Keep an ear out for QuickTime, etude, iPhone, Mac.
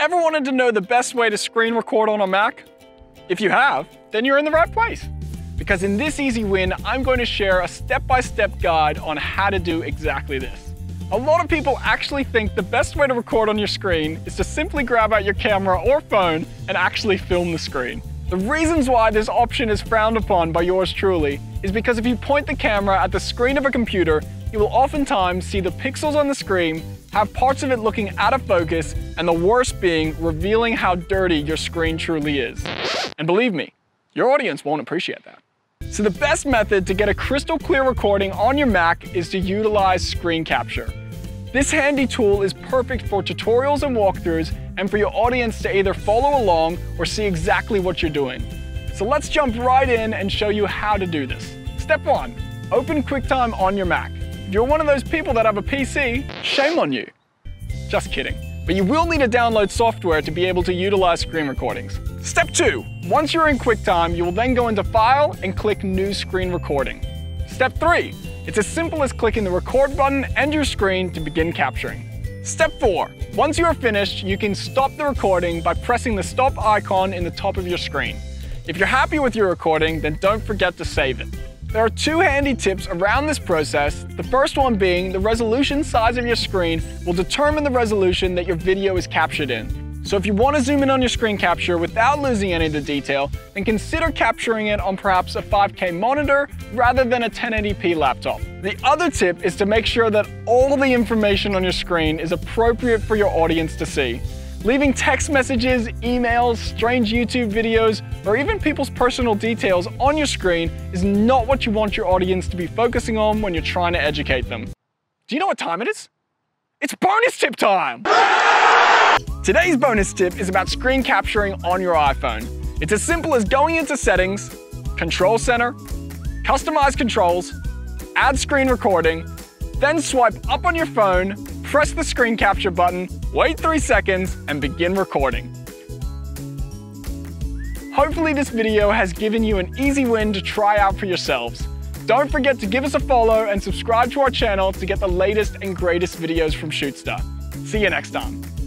Ever wanted to know the best way to screen record on a Mac? If you have, then you're in the right place. Because in this easy win, I'm going to share a step-by-step guide on how to do exactly this. A lot of people actually think the best way to record on your screen is to simply grab out your camera or phone and actually film the screen. The reasons why this option is frowned upon by yours truly is because if you point the camera at the screen of a computer, you will oftentimes see the pixels on the screen, have parts of it looking out of focus, and the worst being revealing how dirty your screen truly is. And believe me, your audience won't appreciate that. So the best method to get a crystal clear recording on your Mac is to utilize screen capture. This handy tool is perfect for tutorials and walkthroughs and for your audience to either follow along or see exactly what you're doing. So let's jump right in and show you how to do this. Step one, open QuickTime on your Mac. If you're one of those people that have a PC, shame on you. Just kidding. But you will need to download software to be able to utilize screen recordings. Step two, once you're in QuickTime, you will then go into File and click New Screen Recording. Step three, it's as simple as clicking the record button and your screen to begin capturing. Step four, once you are finished, you can stop the recording by pressing the stop icon in the top of your screen. If you're happy with your recording, then don't forget to save it. There are two handy tips around this process, the first one being the resolution size of your screen will determine the resolution that your video is captured in. So if you want to zoom in on your screen capture without losing any of the detail, then consider capturing it on perhaps a 5K monitor rather than a 1080p laptop. The other tip is to make sure that all the information on your screen is appropriate for your audience to see. Leaving text messages, emails, strange YouTube videos, or even people's personal details on your screen is not what you want your audience to be focusing on when you're trying to educate them. Do you know what time it is? It's bonus tip time! Today's bonus tip is about screen capturing on your iPhone. It's as simple as going into Settings, Control Center, Customize Controls, Add Screen Recording, then swipe up on your phone, press the screen capture button, wait 3 seconds, and begin recording. Hopefully this video has given you an easy win to try out for yourselves. Don't forget to give us a follow and subscribe to our channel to get the latest and greatest videos from ShootStar. See you next time.